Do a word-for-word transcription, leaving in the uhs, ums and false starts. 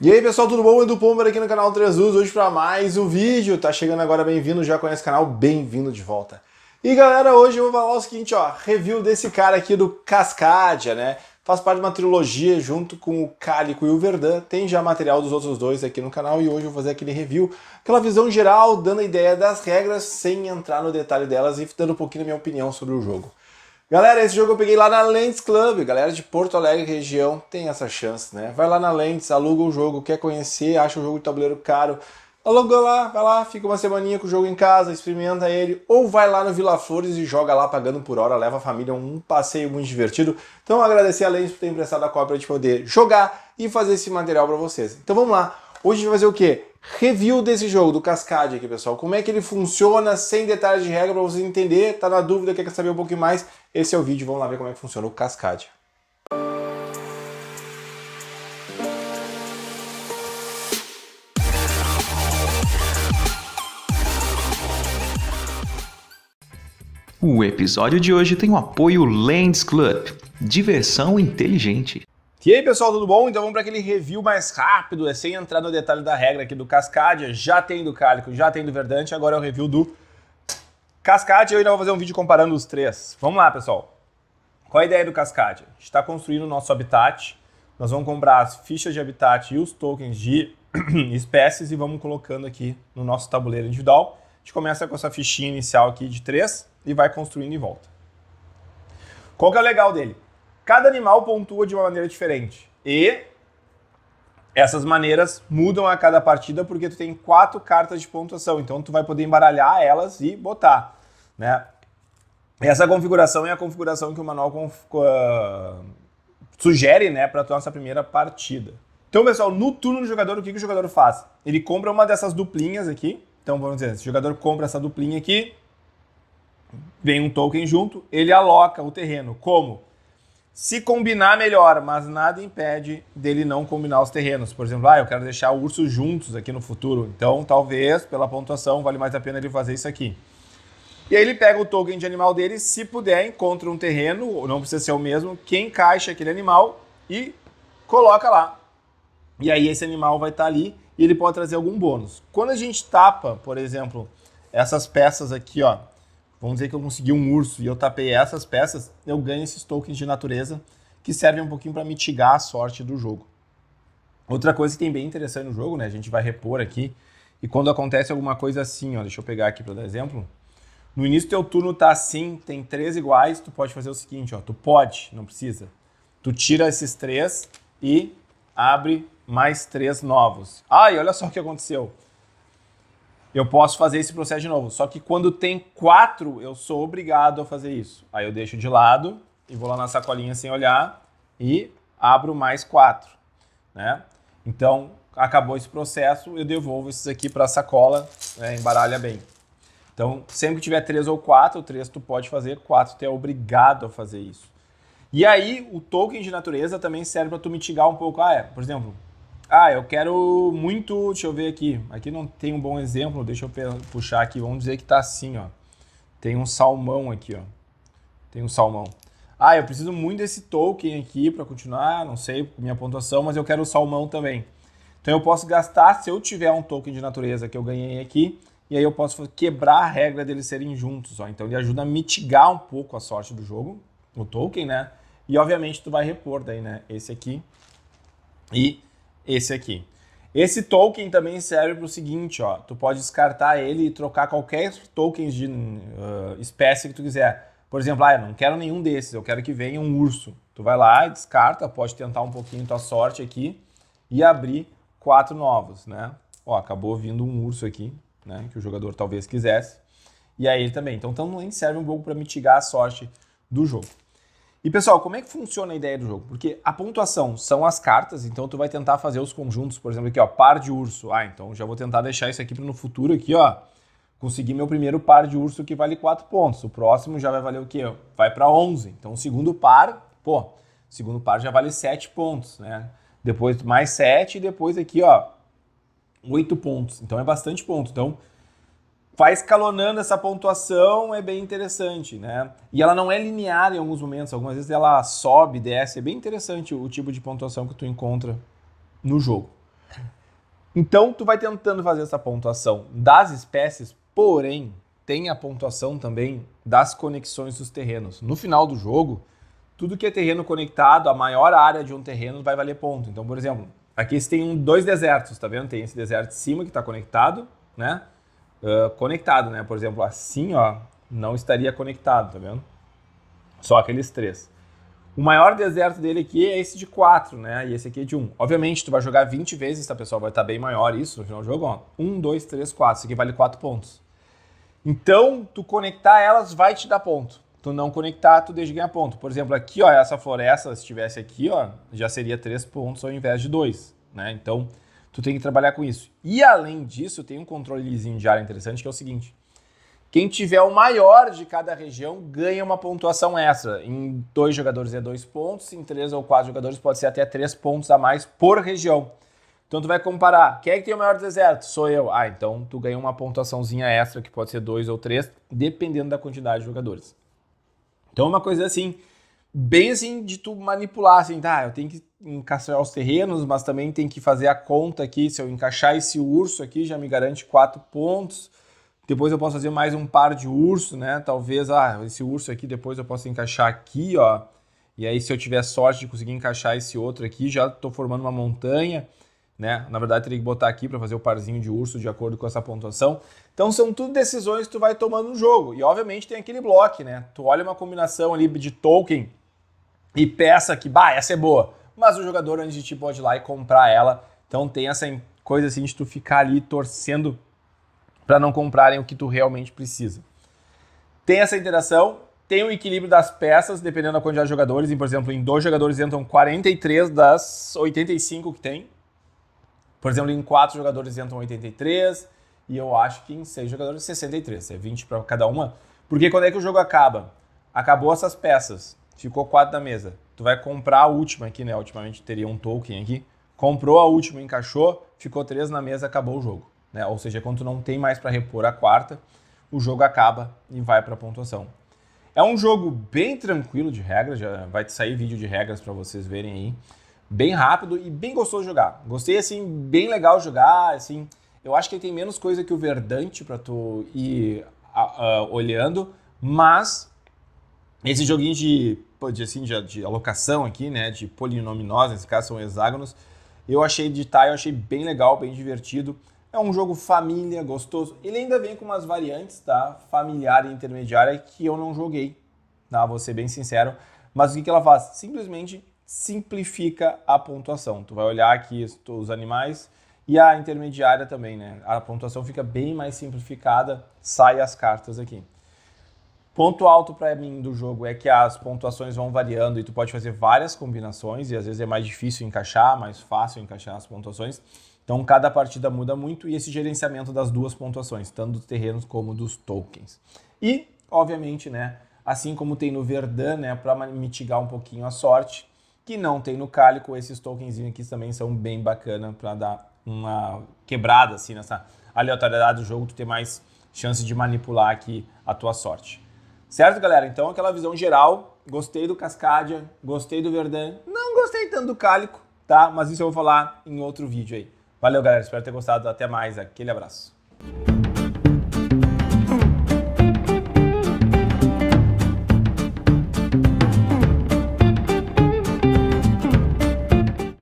E aí pessoal, tudo bom? Edu Pomper aqui no canal três Us, hoje para mais um vídeo. Tá chegando agora, bem-vindo, já conhece o canal, bem-vindo de volta. E galera, hoje eu vou falar o seguinte, ó, review desse cara aqui do Cascadia, né? Faz parte de uma trilogia junto com o Cálico e o Verdant, tem já material dos outros dois aqui no canal e hoje eu vou fazer aquele review, aquela visão geral, dando a ideia das regras, sem entrar no detalhe delas e dando um pouquinho da minha opinião sobre o jogo. Galera, esse jogo eu peguei lá na Lends Club, galera de Porto Alegre região tem essa chance, né? Vai lá na Lends, aluga o jogo, quer conhecer, acha o jogo de tabuleiro caro, aluga lá, vai lá, fica uma semaninha com o jogo em casa, experimenta ele, ou vai lá no Vila Flores e joga lá pagando por hora, leva a família, um passeio muito divertido. Então agradecer a Lends por ter emprestado a cópia de poder jogar e fazer esse material para vocês. Então vamos lá, hoje a gente vai fazer o quê? Review desse jogo, do Cascadia aqui, pessoal. Como é que ele funciona, sem detalhes de regra, para você entender, tá na dúvida, quer saber um pouquinho mais? Esse é o vídeo, vamos lá ver como é que funciona o Cascadia. O episódio de hoje tem o apoio Lends Club, diversão inteligente. E aí pessoal, tudo bom? Então vamos para aquele review mais rápido, é sem entrar no detalhe da regra aqui do Cascadia, já tem do Cálico, já tem do Verdant, agora é o review do Cascadia, eu ainda vou fazer um vídeo comparando os três. Vamos lá pessoal, qual a ideia do Cascadia? A gente está construindo o nosso habitat, nós vamos comprar as fichas de habitat e os tokens de espécies e vamos colocando aqui no nosso tabuleiro individual. A gente começa com essa fichinha inicial aqui de três e vai construindo em volta. Qual que é o legal dele? Cada animal pontua de uma maneira diferente e essas maneiras mudam a cada partida porque tu tem quatro cartas de pontuação, então tu vai poder embaralhar elas e botar, né? Essa configuração é a configuração que o manual uh, sugere, né, para a nossa primeira partida. Então pessoal, no turno do jogador, o que, que o jogador faz? Ele compra uma dessas duplinhas aqui, então vamos dizer, se o jogador compra essa duplinha aqui, vem um token junto, ele aloca o terreno, como? Se combinar, melhor, mas nada impede dele não combinar os terrenos. Por exemplo, ah, eu quero deixar ursos juntos aqui no futuro. Então, talvez, pela pontuação, vale mais a pena ele fazer isso aqui. E aí ele pega o token de animal dele, se puder, encontra um terreno, não precisa ser o mesmo, que encaixa aquele animal e coloca lá. E aí esse animal vai estar ali e ele pode trazer algum bônus. Quando a gente tapa, por exemplo, essas peças aqui, ó, vamos dizer que eu consegui um urso e eu tapei essas peças, eu ganho esses tokens de natureza que servem um pouquinho para mitigar a sorte do jogo. Outra coisa que tem bem interessante no jogo, né? A gente vai repor aqui. E quando acontece alguma coisa assim, ó, deixa eu pegar aqui para dar exemplo. No início do teu turno tá assim, tem três iguais, tu pode fazer o seguinte, ó, tu pode, não precisa. Tu tira esses três e abre mais três novos. Ah, e olha só o que aconteceu. Eu posso fazer esse processo de novo, só que quando tem quatro, eu sou obrigado a fazer isso. Aí eu deixo de lado e vou lá na sacolinha sem olhar e abro mais quatro, né? Então, acabou esse processo, eu devolvo esses aqui para a sacola, né? Embaralha bem. Então, sempre que tiver três ou quatro, três tu pode fazer, quatro tu é obrigado a fazer isso. E aí, o token de natureza também serve para tu mitigar um pouco. Ah, é, por exemplo... Ah, eu quero muito... Deixa eu ver aqui. Aqui não tem um bom exemplo. Deixa eu puxar aqui. Vamos dizer que tá assim, ó. Tem um salmão aqui, ó. Tem um salmão. Ah, eu preciso muito desse token aqui para continuar. Não sei minha pontuação, mas eu quero o salmão também. Então eu posso gastar, se eu tiver um token de natureza que eu ganhei aqui, e aí eu posso quebrar a regra deles serem juntos, ó. Então ele ajuda a mitigar um pouco a sorte do jogo, o token, né? E obviamente tu vai repor daí, né? Esse aqui. E... esse aqui. Esse token também serve para o seguinte, ó, tu pode descartar ele e trocar qualquer token de uh, espécie que tu quiser. Por exemplo, ah, eu não quero nenhum desses, eu quero que venha um urso. Tu vai lá e descarta, pode tentar um pouquinho tua sorte aqui e abrir quatro novos, né? Ó, acabou vindo um urso aqui, né, que o jogador talvez quisesse. E aí ele também. Então também serve um pouco para mitigar a sorte do jogo. E pessoal, como é que funciona a ideia do jogo? Porque a pontuação são as cartas, então tu vai tentar fazer os conjuntos, por exemplo aqui ó, par de urso. Ah, então já vou tentar deixar isso aqui para no futuro aqui ó, conseguir meu primeiro par de urso que vale quatro pontos. O próximo já vai valer o quê? Vai para onze. Então o segundo par, pô, o segundo par já vale sete pontos, né? Depois mais sete e depois aqui ó, oito pontos. Então é bastante ponto. Então vai escalonando essa pontuação, é bem interessante, né? E ela não é linear em alguns momentos, algumas vezes ela sobe, desce, é bem interessante o tipo de pontuação que tu encontra no jogo. Então, tu vai tentando fazer essa pontuação das espécies, porém, tem a pontuação também das conexões dos terrenos. No final do jogo, tudo que é terreno conectado, a maior área de um terreno vai valer ponto. Então, por exemplo, aqui você tem um, dois desertos, tá vendo? Tem esse deserto de cima que está conectado, né? Uh, conectado, né? Por exemplo, assim, ó, não estaria conectado, tá vendo? Só aqueles três. O maior deserto dele aqui é esse de quatro, né? E esse aqui é de um. Obviamente, tu vai jogar vinte vezes, tá, pessoal? Vai estar bem maior isso no final do jogo, ó. um, dois, três, quatro. Isso aqui vale quatro pontos. Então, tu conectar elas vai te dar ponto. Tu não conectar, tu deixa de ganhar ponto. Por exemplo, aqui, ó, essa floresta, se estivesse aqui, ó, já seria três pontos ao invés de dois, né? Então, tu tem que trabalhar com isso. E, além disso, tem um controlezinho de área interessante, que é o seguinte. Quem tiver o maior de cada região ganha uma pontuação extra. Em dois jogadores é dois pontos, em três ou quatro jogadores pode ser até três pontos a mais por região. Então tu vai comparar, quem é que tem o maior deserto? Sou eu. Ah, então tu ganha uma pontuaçãozinha extra, que pode ser dois ou três, dependendo da quantidade de jogadores. Então é uma coisa assim, bem assim de tu manipular, assim, tá, eu tenho que encaixar os terrenos, mas também tem que fazer a conta aqui, se eu encaixar esse urso aqui já me garante quatro pontos. Depois eu posso fazer mais um par de urso, né? Talvez, ah, esse urso aqui depois eu posso encaixar aqui, ó. E aí se eu tiver sorte de conseguir encaixar esse outro aqui, já tô formando uma montanha, né? Na verdade, teria que botar aqui para fazer o parzinho de urso de acordo com essa pontuação. Então são tudo decisões que tu vai tomando no jogo. E obviamente tem aquele bloco, né? Tu olha uma combinação ali de token e peça que, bah, essa é boa. Mas o jogador antes de ti pode ir lá e comprar ela. Então tem essa coisa assim de tu ficar ali torcendo para não comprarem o que tu realmente precisa. Tem essa interação, tem o equilíbrio das peças, dependendo da quantidade de jogadores. E, por exemplo, em dois jogadores entram quarenta e três das oitenta e cinco que tem. Por exemplo, em quatro jogadores entram oitenta e três. E eu acho que em seis jogadores sessenta e três. É vinte para cada uma. Porque quando é que o jogo acaba? Acabou essas peças. Ficou quatro na mesa. Tu vai comprar a última aqui, né? Ultimamente teria um token aqui. Comprou a última, encaixou, ficou três na mesa, acabou o jogo. Né? Ou seja, quando tu não tem mais para repor a quarta, o jogo acaba e vai para a pontuação. É um jogo bem tranquilo de regras, já vai sair vídeo de regras para vocês verem aí. Bem rápido e bem gostoso de jogar. Gostei, assim, bem legal jogar, assim. Eu acho que ele tem menos coisa que o Verdant para tu ir uh, uh, olhando, mas esse joguinho de, de, assim, de, de alocação aqui, né, de polinominose, nesse caso são hexágonos, eu achei de tile, eu achei bem legal, bem divertido. É um jogo família, gostoso. Ele ainda vem com umas variantes, tá? Familiar e intermediária que eu não joguei, tá? Vou ser bem sincero. Mas o que que ela faz? Simplesmente simplifica a pontuação. Tu vai olhar aqui os animais e a intermediária também, né? A pontuação fica bem mais simplificada, sai as cartas aqui. Ponto alto para mim do jogo é que as pontuações vão variando e tu pode fazer várias combinações e às vezes é mais difícil encaixar, mais fácil encaixar as pontuações. Então, cada partida muda muito e esse gerenciamento das duas pontuações, tanto dos terrenos como dos tokens. E, obviamente, né, assim como tem no Verdant, né, para mitigar um pouquinho a sorte, que não tem no Cálico, esses tokenzinhos aqui também são bem bacana para dar uma quebrada assim, nessa aleatoriedade do jogo, tu ter mais chance de manipular aqui a tua sorte. Certo, galera? Então, aquela visão geral, gostei do Cascadia, gostei do Verdant, não gostei tanto do Cálico, tá? Mas isso eu vou falar em outro vídeo aí. Valeu, galera. Espero ter gostado. Até mais. Aquele abraço.